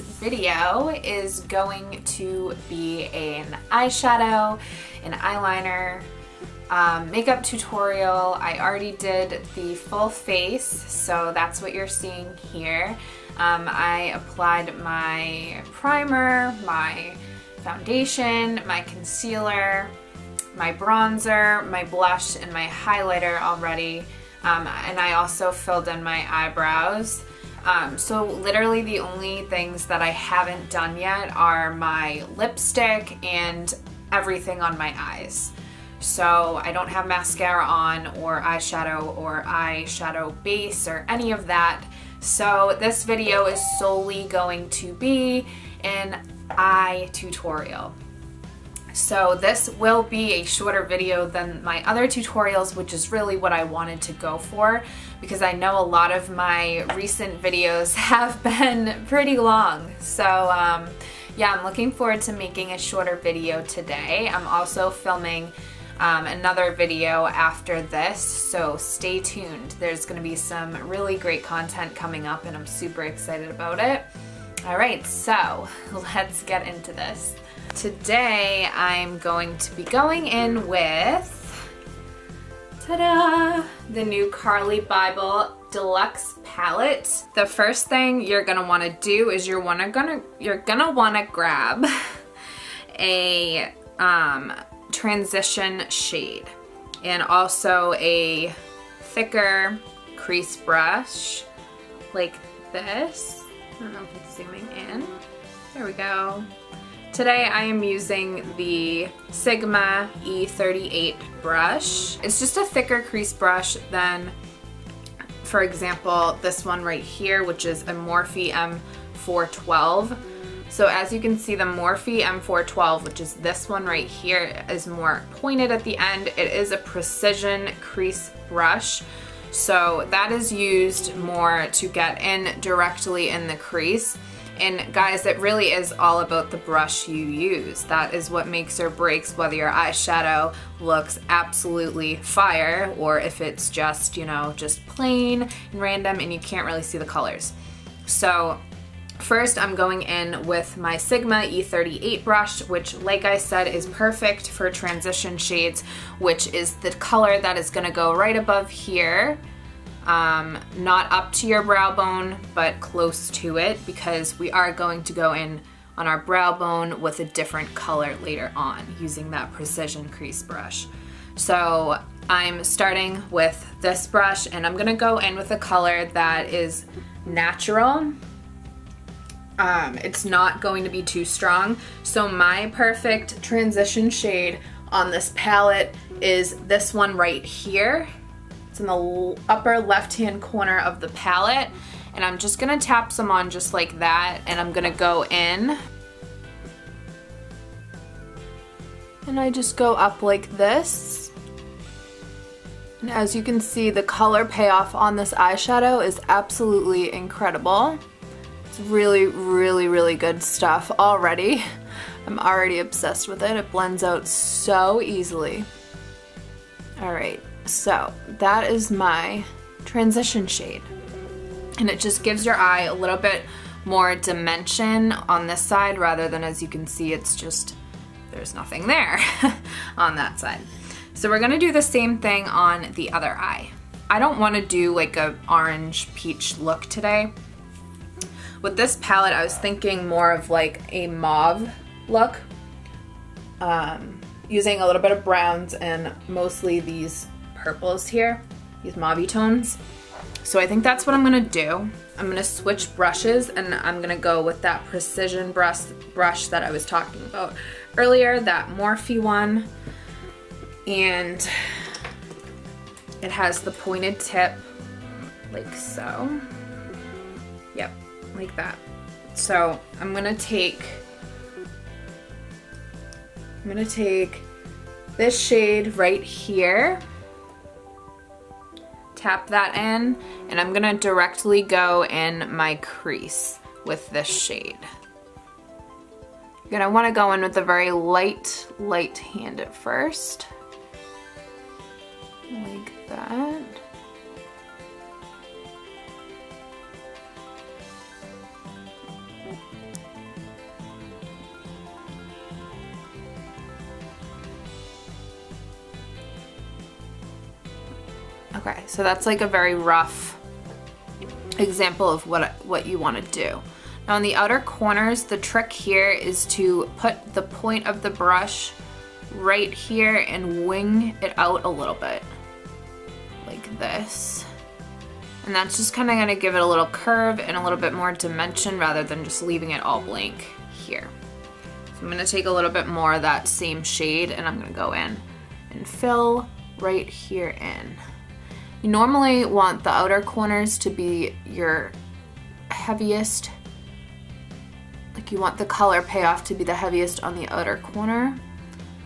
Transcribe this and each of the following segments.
video is going to be an eyeshadow, an eyeliner, makeup tutorial. I already did the full face, so that's what you're seeing here. I applied my primer, my foundation, my concealer, my bronzer, my blush, and my highlighter already, and I also filled in my eyebrows. So literally the only things that I haven't done yet are my lipstick and everything on my eyes. So I don't have mascara on or eyeshadow base or any of that. So this video is solely going to be an eye tutorial. So this will be a shorter video than my other tutorials, which is really what I wanted to go for, because I know a lot of my recent videos have been pretty long. So yeah, I'm looking forward to making a shorter video today. I'm also filming another video after this, so stay tuned. There's going to be some really great content coming up and I'm super excited about it. Alright, so let's get into this. Today I'm going to be going in with, ta-da, the new Carli Bybel Deluxe Palette. The first thing you're gonna want to do is you're gonna want to grab a transition shade and also a thicker crease brush like this. I don't know if it's zooming in. There we go. Today I am using the Sigma E38 brush. It's just a thicker crease brush than, for example, this one right here, which is a Morphe M412. So as you can see, the Morphe M412, which is this one right here, is more pointed at the end. It is a precision crease brush. So that is used more to get in directly in the crease. And guys, it really is all about the brush you use. That is what makes or breaks whether your eyeshadow looks absolutely fire or if it's just, you know, just plain and random and you can't really see the colors. So first I'm going in with my Sigma E38 brush, which, like I said, is perfect for transition shades, which is the color that is going to go right above here. Not up to your brow bone, but close to it, because we are going to go in on our brow bone with a different color later on using that precision crease brush. So I'm starting with this brush and I'm going to go in with a color that is natural. It's not going to be too strong. So my perfect transition shade on this palette is this one right here. It's in the upper left hand corner of the palette, and I'm just gonna tap some on just like that, and I'm gonna go in and I just go up like this, and as you can see, the color payoff on this eyeshadow is absolutely incredible. It's really, really, really good stuff already. I'm already obsessed with it. It blends out so easily. Alright, so that is my transition shade, and it just gives your eye a little bit more dimension on this side rather than, as you can see, it's just there's nothing there on that side. So we're going to do the same thing on the other eye. I don't want to do like a orange peach look today. With this palette I was thinking more of like a mauve look, using a little bit of browns and mostly these purples here, these mauve tones. So I think that's what I'm gonna do. I'm gonna switch brushes and I'm gonna go with that precision brush that I was talking about earlier, that Morphe one, and it has the pointed tip like so. Yep, like that. So I'm gonna take this shade right here, tap that in, and I'm gonna directly go in my crease with this shade. You're gonna wanna go in with a very light hand at first. Like that. Okay, so that's like a very rough example of what you want to do. Now on the outer corners, the trick here is to put the point of the brush right here and wing it out a little bit, like this. And that's just kind of going to give it a little curve and a little bit more dimension rather than just leaving it all blank here. So I'm going to take a little bit more of that same shade and I'm going to go in and fill right here in. You normally want the outer corners to be your heaviest, like you want the color payoff to be the heaviest on the outer corner,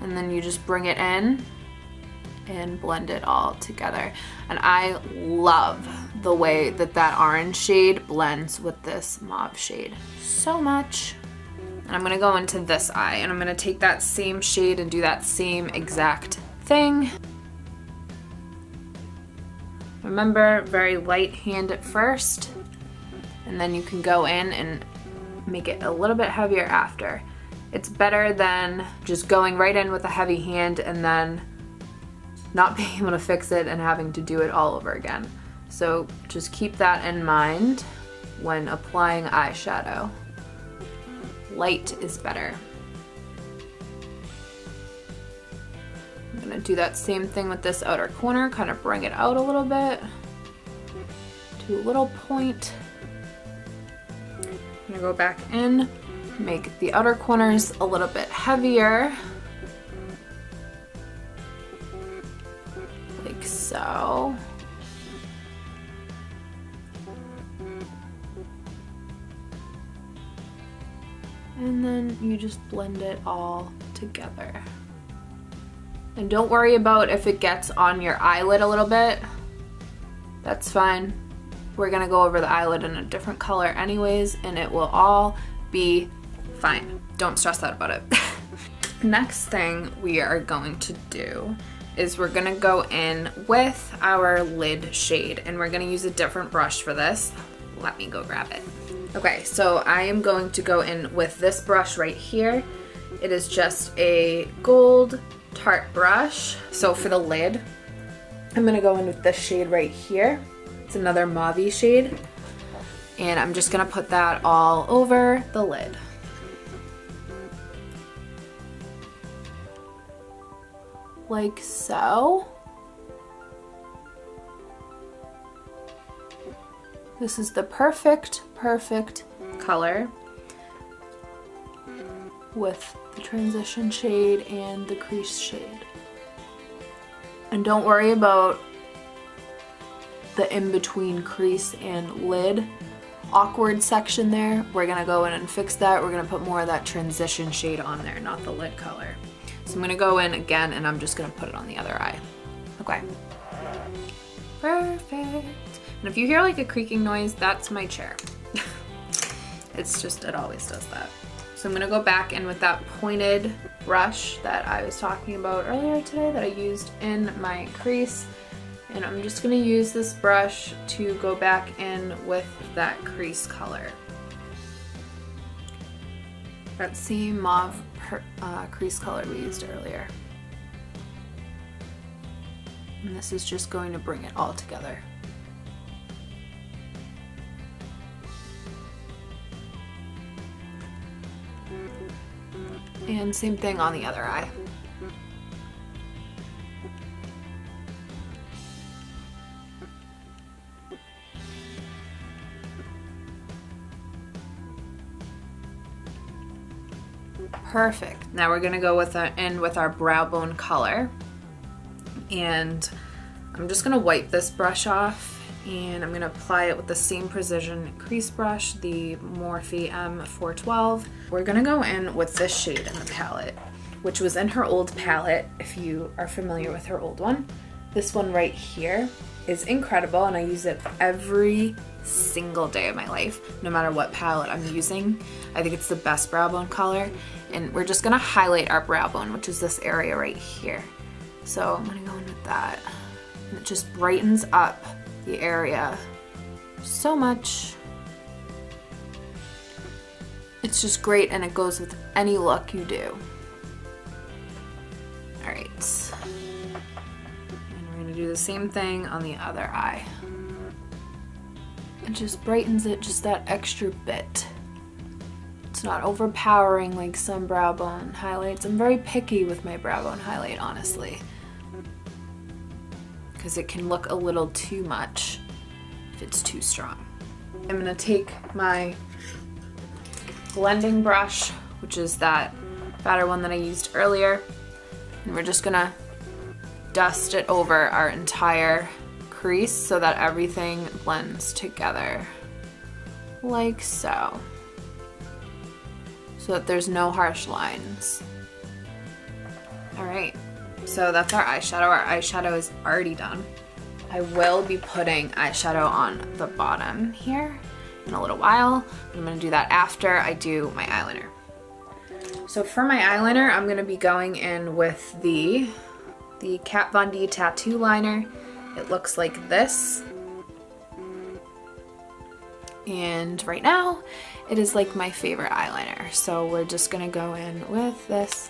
and then you just bring it in and blend it all together. And I love the way that that orange shade blends with this mauve shade so much. And I'm gonna go into this eye and I'm gonna take that same shade and do that same exact thing. Remember, very light hand at first, and then you can go in and make it a little bit heavier after. It's better than just going right in with a heavy hand and then not being able to fix it and having to do it all over again. So just keep that in mind when applying eyeshadow. Light is better. I'm gonna do that same thing with this outer corner, kind of bring it out a little bit, do a little point. I'm gonna go back in, make the outer corners a little bit heavier, like so. And then you just blend it all together. And don't worry about if it gets on your eyelid a little bit. That's fine. We're gonna go over the eyelid in a different color anyways, and it will all be fine. Don't stress out about it. Next thing we are going to do is we're gonna go in with our lid shade, and we're gonna use a different brush for this. Let me go grab it. Okay, so I am going to go in with this brush right here. It is just a gold Tarte brush. So for the lid, I'm gonna go in with this shade right here. It's another mauve shade. And I'm just gonna put that all over the lid. Like so. This is the perfect color with the transition shade and the crease shade. And don't worry about the in-between crease and lid awkward section there. We're gonna go in and fix that. We're gonna put more of that transition shade on there, not the lid color. So I'm gonna go in again and I'm just gonna put it on the other eye. Okay. Perfect. And if you hear like a creaking noise, that's my chair. It's just, it always does that. So I'm gonna go back in with that pointed brush that I was talking about earlier today that I used in my crease. And I'm just gonna use this brush to go back in with that crease color. That same mauve crease color we used earlier. And this is just going to bring it all together. And same thing on the other eye. Perfect. Now we're gonna go in with our brow bone color. And I'm just gonna wipe this brush off and I'm gonna apply it with the same precision crease brush, the Morphe M412. We're gonna go in with this shade in the palette, which was in her old palette, if you are familiar with her old one. This one right here is incredible and I use it every single day of my life, no matter what palette I'm using. I think it's the best brow bone color. And we're just gonna highlight our brow bone, which is this area right here. So I'm gonna go in with that. And it just brightens up the area so much. It's just great and it goes with any look you do. Alright. And we're going going to do the same thing on the other eye. It just brightens it just that extra bit. It's not overpowering like some brow bone highlights. I'm very picky with my brow bone highlight, honestly, because it can look a little too much if it's too strong. I'm going to take my blending brush, which is that fatter one that I used earlier, and we're just going to dust it over our entire crease so that everything blends together, like so, so that there's no harsh lines. Alright, so that's our eyeshadow. Our eyeshadow is already done. I will be putting eyeshadow on the bottom here in a little while. I'm going to do that after I do my eyeliner. So for my eyeliner, I'm going to be going in with the Kat Von D Tattoo Liner. It looks like this. And right now, it is like my favorite eyeliner. So we're just going to go in with this.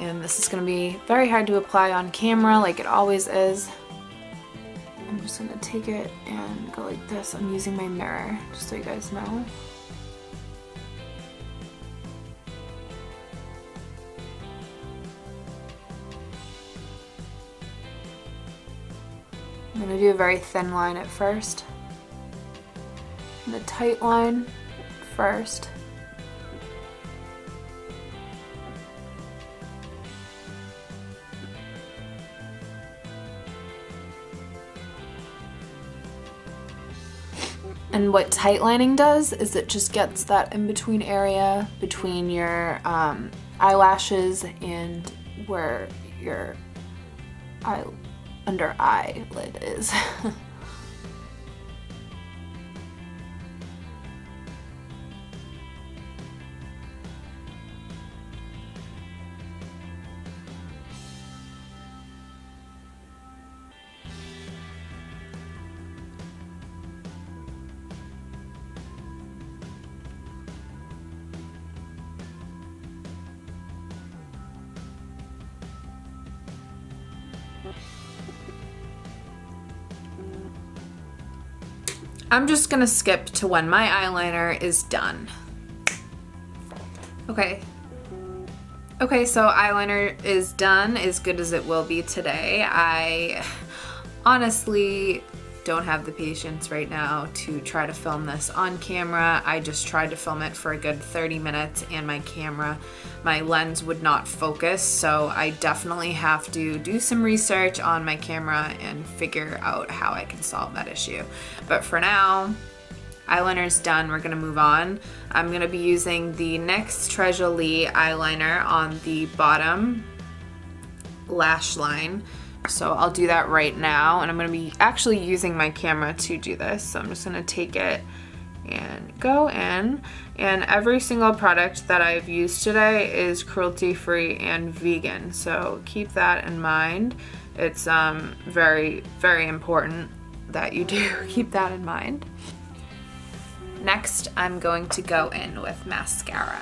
And this is going to be very hard to apply on camera like it always is. I'm just going to take it and go like this. I'm using my mirror, just so you guys know. I'm going to do a very thin line at first, and a tight line first. And what tight lining does is it just gets that in-between area between your eyelashes and where your under eyelid is. I'm just gonna skip to when my eyeliner is done. Okay, so eyeliner is done, as good as it will be today. I honestly don't have the patience right now to try to film this on camera. I just tried to film it for a good 30 minutes and my lens would not focus, so I definitely have to do some research on my camera and figure out how I can solve that issue. But for now, eyeliner's done, we're gonna move on. I'm gonna be using the NYX Treasure Lee eyeliner on the bottom lash line. So I'll do that right now, and I'm going to be actually using my camera to do this. So I'm just going to take it and go in, and every single product that I've used today is cruelty-free and vegan, so keep that in mind. It's very, very important that you do keep that in mind. Next, I'm going to go in with mascara.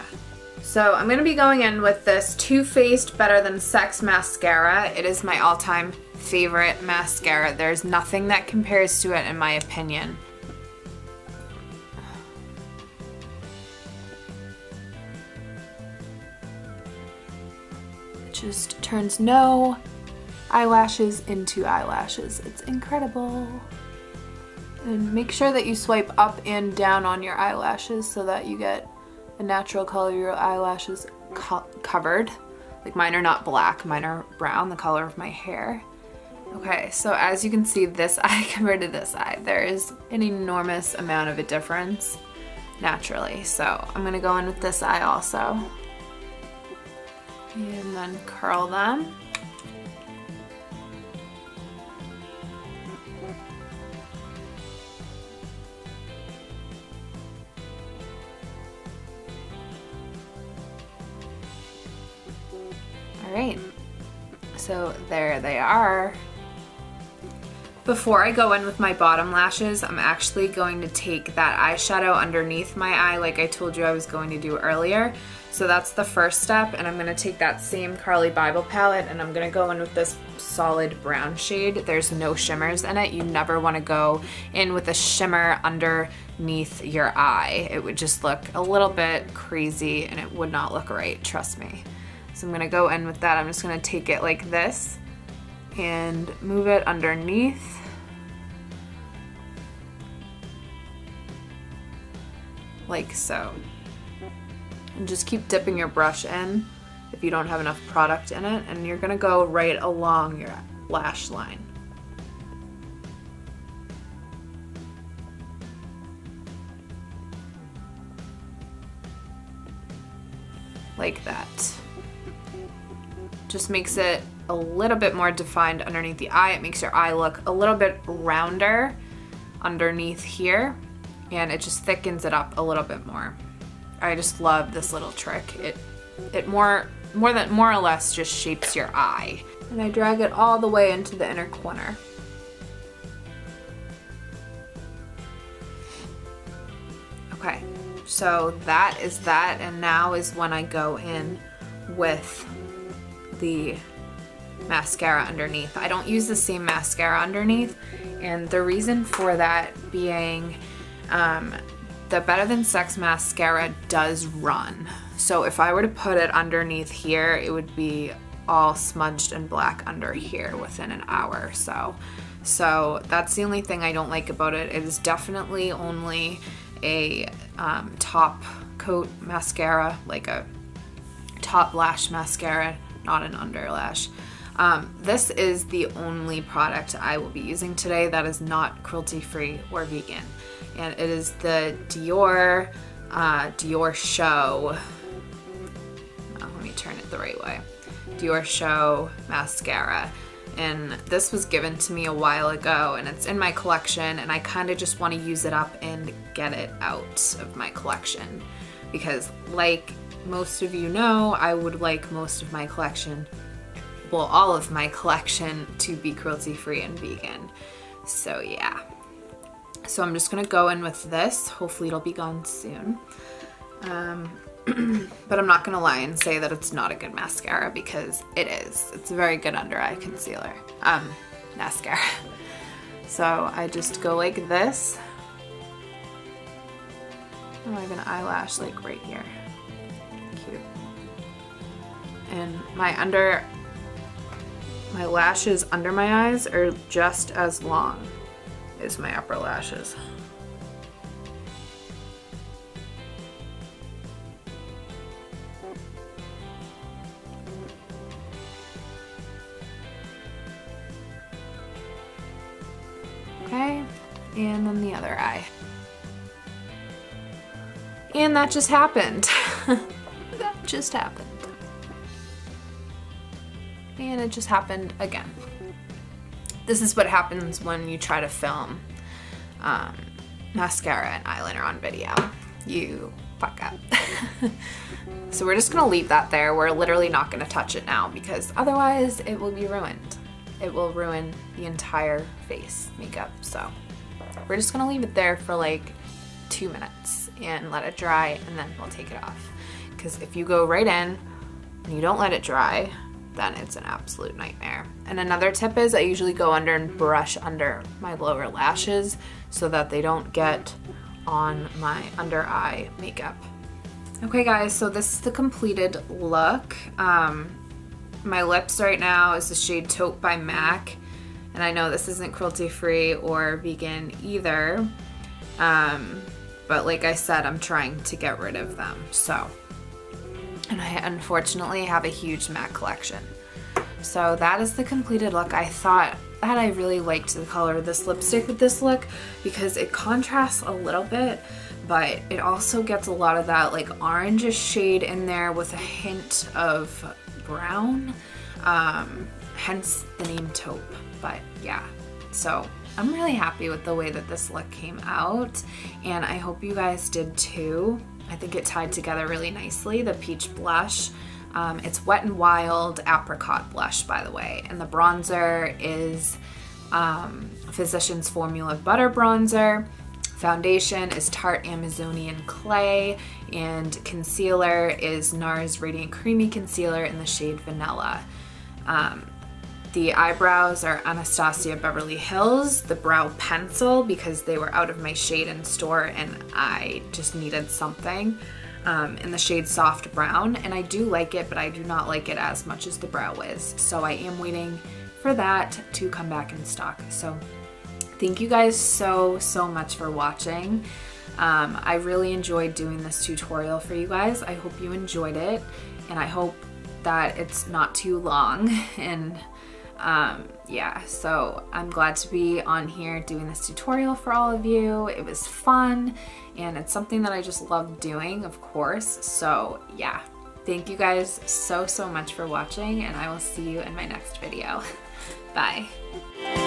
So I'm going to be going in with this Too Faced Better Than Sex mascara. It is my all-time favorite mascara. There's nothing that compares to it in my opinion. It just turns no eyelashes into eyelashes. It's incredible. And make sure that you swipe up and down on your eyelashes so that you get a natural color of your eyelashes covered. Like mine are not black, mine are brown, the color of my hair. Okay, so as you can see, this eye compared to this eye, there is an enormous amount of a difference naturally. So I'm gonna go in with this eye also, and then curl them. Alright, so there they are. Before I go in with my bottom lashes, I'm actually going to take that eyeshadow underneath my eye like I told you I was going to do earlier. So that's the first step, and I'm going to take that same Carli Bybel palette and I'm going to go in with this solid brown shade. There's no shimmers in it. You never want to go in with a shimmer underneath your eye. It would just look a little bit crazy and it would not look right, trust me. So I'm going to go in with that. I'm just going to take it like this and move it underneath. Like so. And just keep dipping your brush in if you don't have enough product in it, and you're gonna go right along your lash line. Like that. Just makes it a little bit more defined underneath the eye. It makes your eye look a little bit rounder underneath here, and it just thickens it up a little bit more. I just love this little trick. It more or less just shapes your eye. And I drag it all the way into the inner corner. Okay, so that is that, and now is when I go in with the mascara underneath. I don't use the same mascara underneath, and the reason for that being the Better Than Sex mascara does run. So if I were to put it underneath here, it would be all smudged and black under here within an hour or so. So that's the only thing I don't like about it. It is definitely only a top coat mascara, like a top lash mascara, not an underlash. This is the only product I will be using today that is not cruelty-free or vegan. And it is the Dior, Dior Show, let me turn it the right way, Dior Show mascara. And this was given to me a while ago, and it's in my collection, and I kind of just want to use it up and get it out of my collection. Because like most of you know, I would like most of my collection, well, all of my collection, to be cruelty-free and vegan. So yeah. So I'm just gonna go in with this. Hopefully it'll be gone soon. But I'm not gonna lie and say that it's not a good mascara, because it is. It's a very good under eye concealer, mascara. So I just go like this. Oh, I have an eyelash like right here. Cute. And my lashes under my eyes are just as long as my upper lashes. Okay, and then the other eye. And that just happened. That just happened. And it just happened again. This is what happens when you try to film mascara and eyeliner on video. You fuck up. So we're just gonna leave that there. We're literally not gonna touch it now, because otherwise it will be ruined. It will ruin the entire face makeup. So we're just gonna leave it there for like 2 minutes and let it dry, and then we'll take it off. Because if you go right in and you don't let it dry, then it's an absolute nightmare. And another tip is I usually go under and brush under my lower lashes so that they don't get on my under eye makeup. Okay guys, so this is the completed look. My lips right now is the shade Taupe by MAC, and I know this isn't cruelty free or vegan either, but like I said, I'm trying to get rid of them, so. And I unfortunately have a huge MAC collection. So that is the completed look. I thought that I really liked the color of this lipstick with this look, because it contrasts a little bit, but it also gets a lot of that like orangish shade in there with a hint of brown, hence the name taupe. But yeah, so I'm really happy with the way that this look came out, and I hope you guys did too. I think it tied together really nicely, the peach blush. It's Wet n Wild Apricot blush, by the way, and the bronzer is Physicians Formula Butter Bronzer. Foundation is Tarte Amazonian Clay, and concealer is NARS Radiant Creamy Concealer in the shade Vanilla. The eyebrows are Anastasia Beverly Hills, the brow pencil, because they were out of my shade in store and I just needed something, in the shade Soft Brown. And I do like it, but I do not like it as much as the Brow Wiz. So I am waiting for that to come back in stock. So thank you guys so much for watching. I really enjoyed doing this tutorial for you guys. I hope you enjoyed it, and I hope that it's not too long. And yeah, so I'm glad to be on here doing this tutorial for all of you. It was fun, and it's something that I just love doing, of course. So yeah, thank you guys so much for watching, and I will see you in my next video. Bye.